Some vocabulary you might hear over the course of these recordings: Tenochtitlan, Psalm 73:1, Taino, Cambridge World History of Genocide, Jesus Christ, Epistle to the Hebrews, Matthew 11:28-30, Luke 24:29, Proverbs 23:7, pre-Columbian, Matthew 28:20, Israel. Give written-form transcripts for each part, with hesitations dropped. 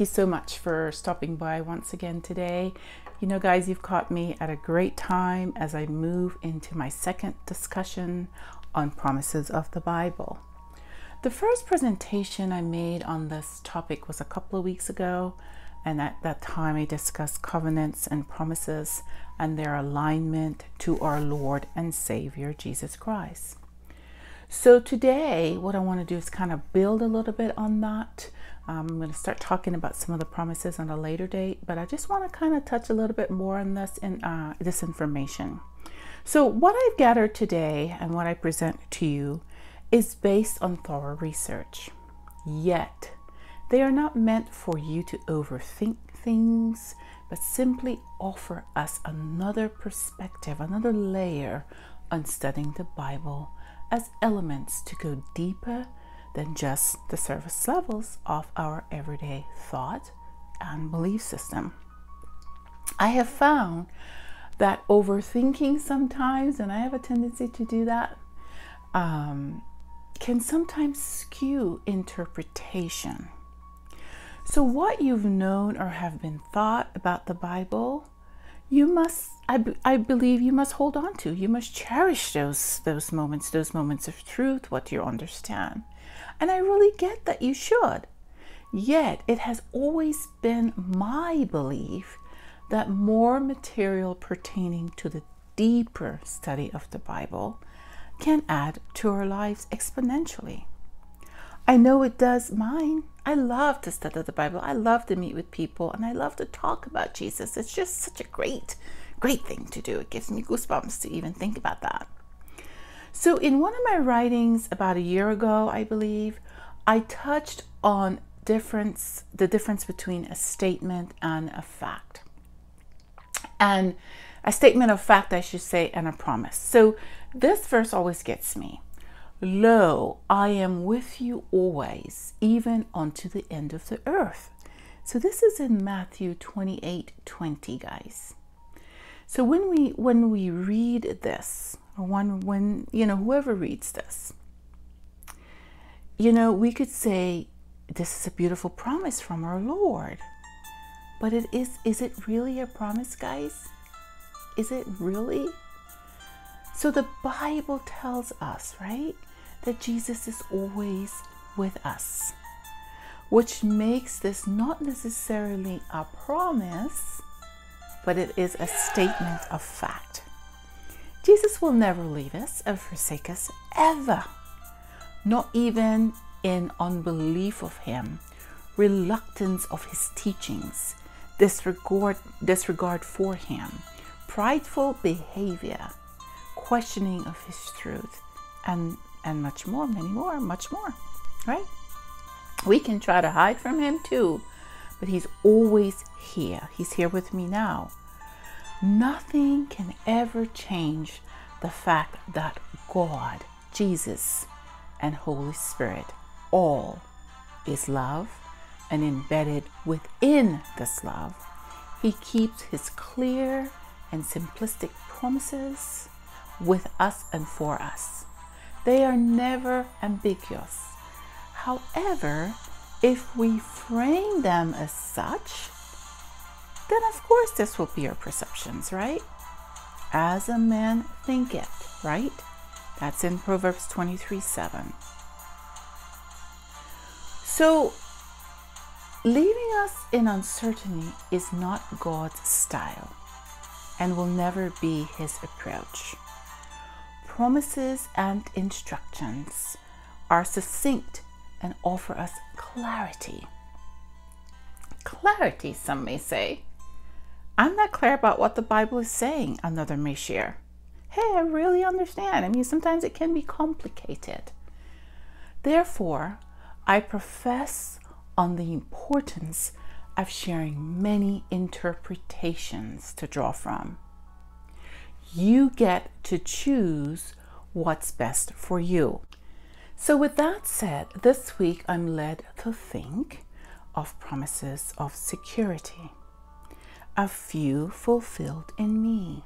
you so much for stopping by once again today. You know, guys, you've caught me at a great time as I move into my second discussion on promises of the Bible. The first presentation I made on this topic was a couple of weeks ago, and at that time I discussed covenants and promises and their alignment to our Lord and Savior Jesus Christ. So today what I want to do is kind of build a little bit on that. I'm going to start talking about some of the promises on a later date, but I just want to kind of touch a little bit more on this in this information. So what I've gathered today and what I present to you is based on thorough research. Yet, they are not meant for you to overthink things, but simply offer us another perspective, another layer on studying the Bible as elements to go deeper than just the surface levels of our everyday thought and belief system. I have found that overthinking sometimes, and I have a tendency to do that, can sometimes skew interpretation. So what you've known or have been taught about the Bible, you must, I believe you must hold on to. You must cherish those moments of truth, what you understand. And I really get that you should. Yet it has always been my belief that more material pertaining to the deeper study of the Bible can add to our lives exponentially. I know it does mine. I love to study the Bible. I love to meet with people, and I love to talk about Jesus. It's just such a great thing to do. It gives me goosebumps to even think about that. So in one of my writings about a year ago, I believe, I touched on the difference between a statement and a fact. And a statement of fact, I should say, and a promise. So this verse always gets me. Lo, I am with you always, even unto the end of the earth. So this is in Matthew 28:20, guys. So when we read this, or when you know, whoever reads this, you know, we could say this is a beautiful promise from our Lord. But it is it really a promise, guys? Is it really? So the Bible tells us, right, that Jesus is always with us, which makes this not necessarily a promise, but it is a statement of fact. Jesus will never leave us or forsake us ever, not even in unbelief of him, reluctance of his teachings, disregard for him, prideful behavior, questioning of his truth, and much more, right? We can try to hide from him too, but he's always here. He's here with me now. Nothing can ever change the fact that God, Jesus, and Holy Spirit, all is love, and embedded within this love, he keeps his clear and simplistic promises with us and for us. They are never ambiguous. However, if we frame them as such, then of course this will be our perceptions, right? As a man thinketh, right? That's in Proverbs 23:7. So leaving us in uncertainty is not God's style and will never be his approach. Promises and instructions are succinct and offer us clarity. Clarity, some may say. I'm not clear about what the Bible is saying, another may share. Hey, I really understand. I mean, sometimes it can be complicated. Therefore, I profess on the importance of sharing many interpretations to draw from. You get to choose what's best for you. So with that said, this week I'm led to think of promises of security, a few fulfilled in me.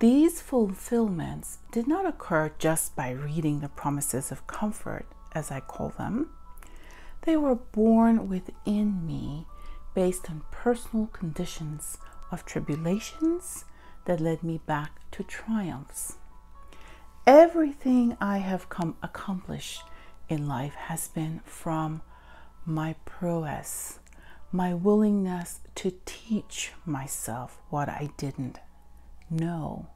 These fulfillments did not occur just by reading the promises of comfort, as I call them. They were born within me based on personal conditions of tribulations that led me back to triumphs. Everything I have accomplished in life has been from my prowess, my willingness to teach myself what I didn't know,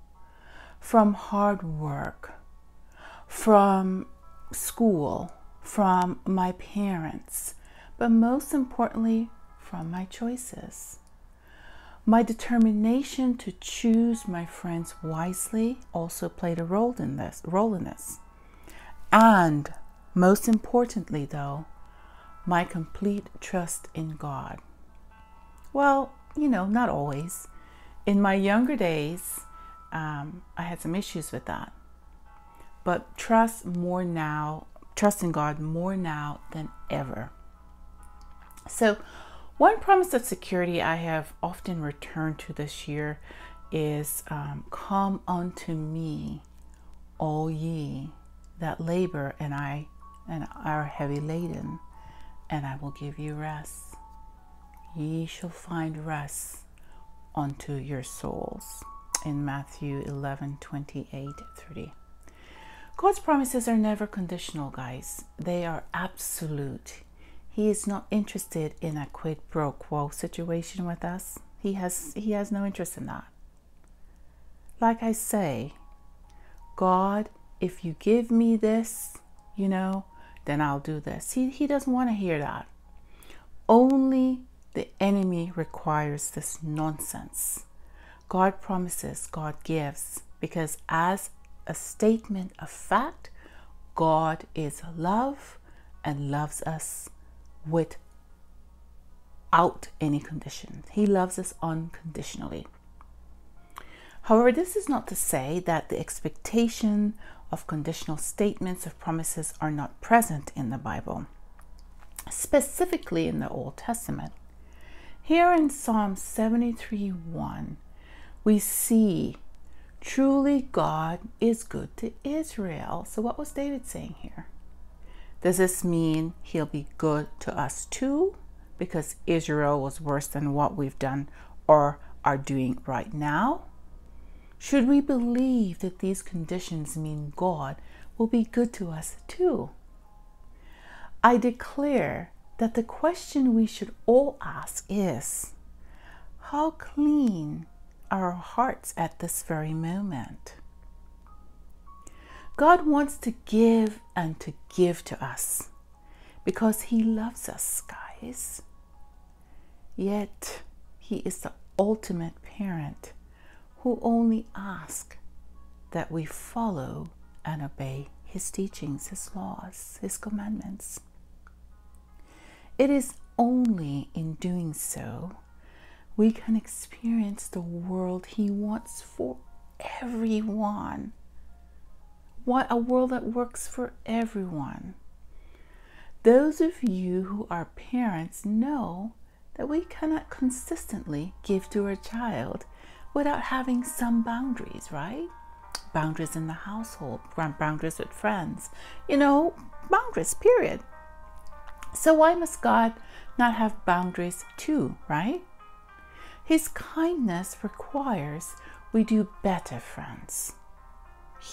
from hard work, from school, from my parents, but most importantly, from my choices. My determination to choose my friends wisely also played a role in this. And most importantly, though, my complete trust in God. Well, you know, not always. In my younger days, I had some issues with that. But trust in God more now than ever. So, one promise of security I have often returned to this year is, come unto me, all ye that labor and are heavy laden, and I will give you rest. Ye shall find rest unto your souls, in Matthew 11:28-30. God's promises are never conditional, guys. They are absolute. He is not interested in a quid pro quo situation with us. He has no interest in that. Like I say, God, if you give me this, you know, then I'll do this. He doesn't want to hear that. Only the enemy requires this nonsense. God promises, God gives, because as a statement of fact, God is love and loves us without any conditions. He loves us unconditionally. However, this is not to say that the expectation of conditional statements of promises are not present in the Bible, specifically in the Old Testament. Here in Psalm 73:1, we see, truly God is good to Israel. So what was David saying here? Does this mean he'll be good to us too? Because Israel was worse than what we've done or are doing right now? Should we believe that these conditions mean God will be good to us too? I declare that the question we should all ask is, how clean are our hearts at this very moment? God wants to give and to give to us because he loves us, guys. Yet he is the ultimate parent who only asks that we follow and obey his teachings, his laws, his commandments. It is only in doing so we can experience the world he wants for everyone. What a world that works for everyone. Those of you who are parents know that we cannot consistently give to our child without having some boundaries, right? Boundaries in the household, boundaries with friends, you know, boundaries, period. So why must God not have boundaries too, right? His kindness requires we do better, friends.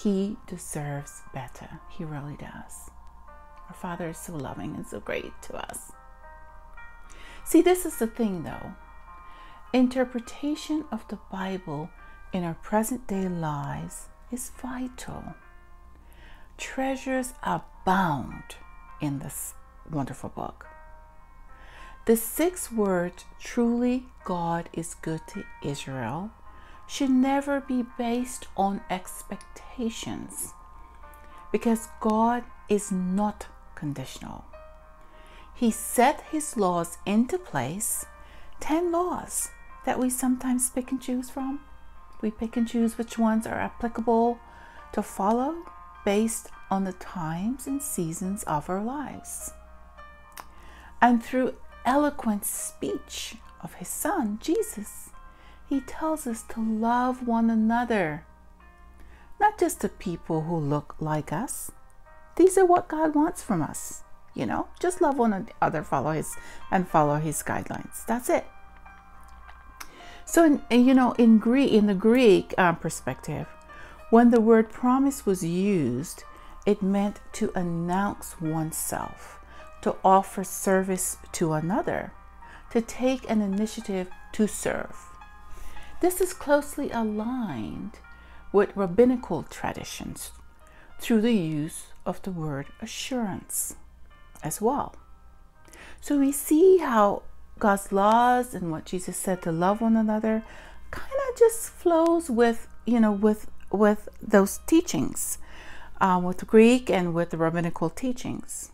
He deserves better. He really does. Our Father is so loving and so great to us. See, this is the thing, though. Interpretation of the Bible in our present day lives is vital. Treasures abound in this wonderful book. The six words, truly God is good to Israel, should never be based on expectations, because God is not conditional. He set his laws into place, 10 laws that we sometimes pick and choose from. We pick and choose which ones are applicable to follow based on the times and seasons of our lives. And through eloquent speech of his son, Jesus, he tells us to love one another, not just the people who look like us. These are what God wants from us. You know, just love one another, follow his guidelines. That's it. So, in the Greek perspective, when the word promise was used, it meant to announce oneself, to offer service to another, to take an initiative to serve. This is closely aligned with rabbinical traditions through the use of the word assurance as well. So we see how God's laws and what Jesus said to love one another kind of just flows with those teachings, with the Greek and with the rabbinical teachings.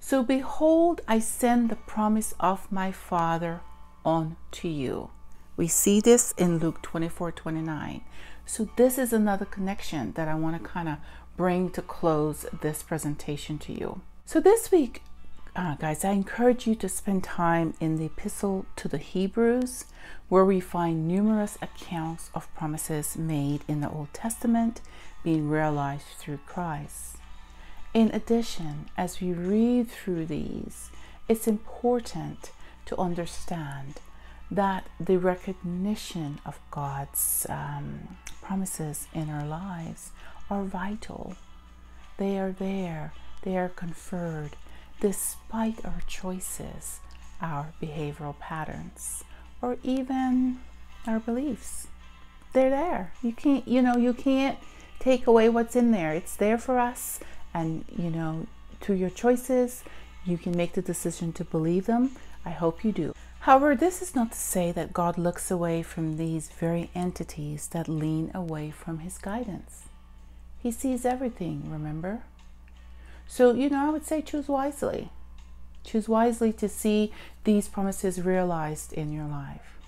So behold, I send the promise of my Father unto you. We see this in Luke 24:29. So this is another connection that I want to kind of bring to close this presentation to you. So this week, guys, I encourage you to spend time in the Epistle to the Hebrews, where we find numerous accounts of promises made in the Old Testament being realized through Christ. In addition, as we read through these, it's important to understand that the recognition of God's promises in our lives are vital. They are there. They are conferred despite our choices, our behavioral patterns, or even our beliefs. They're there. You can't take away what's in there. It's there for us. And, through your choices, you can make the decision to believe them. I hope you do. However, this is not to say that God looks away from these very entities that lean away from his guidance. He sees everything, remember? So, I would say choose wisely. Choose wisely to see these promises realized in your life.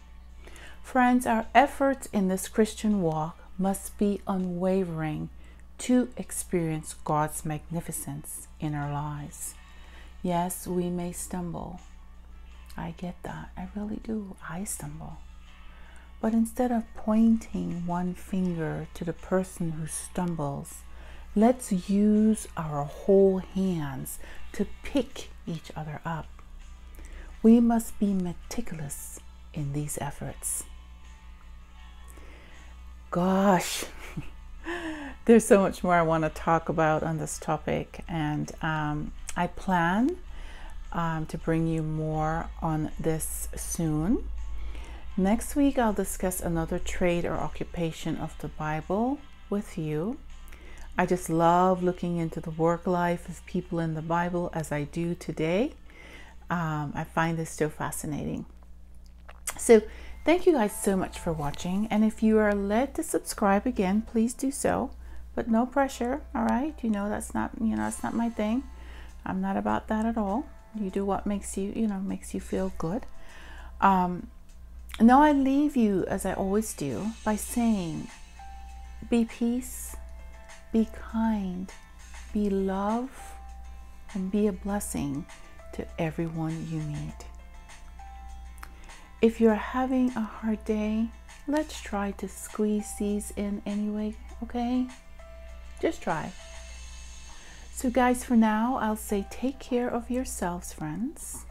Friends, our efforts in this Christian walk must be unwavering to experience God's magnificence in our lives. Yes, we may stumble. I get that. I really do. I stumble. But instead of pointing one finger to the person who stumbles, let's use our whole hands to pick each other up. We must be meticulous in these efforts. Gosh, there's so much more I want to talk about on this topic, and I plan to bring you more on this soon. Next week, I'll discuss another trade or occupation of the Bible with you. I just love looking into the work life of people in the Bible as I do today. I find this so fascinating. So thank you guys so much for watching. And if you are led to subscribe again, please do so, but no pressure. All right. That's not my thing. I'm not about that at all. You do what makes you feel good. Now I leave you, as I always do, by saying, be peace. Be kind, be love, and be a blessing to everyone you meet. If you're having a hard day, let's try to squeeze these in anyway, okay? Just try. So guys, for now, I'll say take care of yourselves, friends.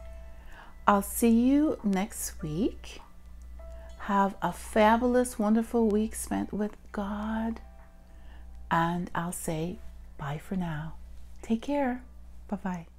I'll see you next week. Have a fabulous, wonderful week spent with God. And I'll say bye for now. Take care. Bye-bye.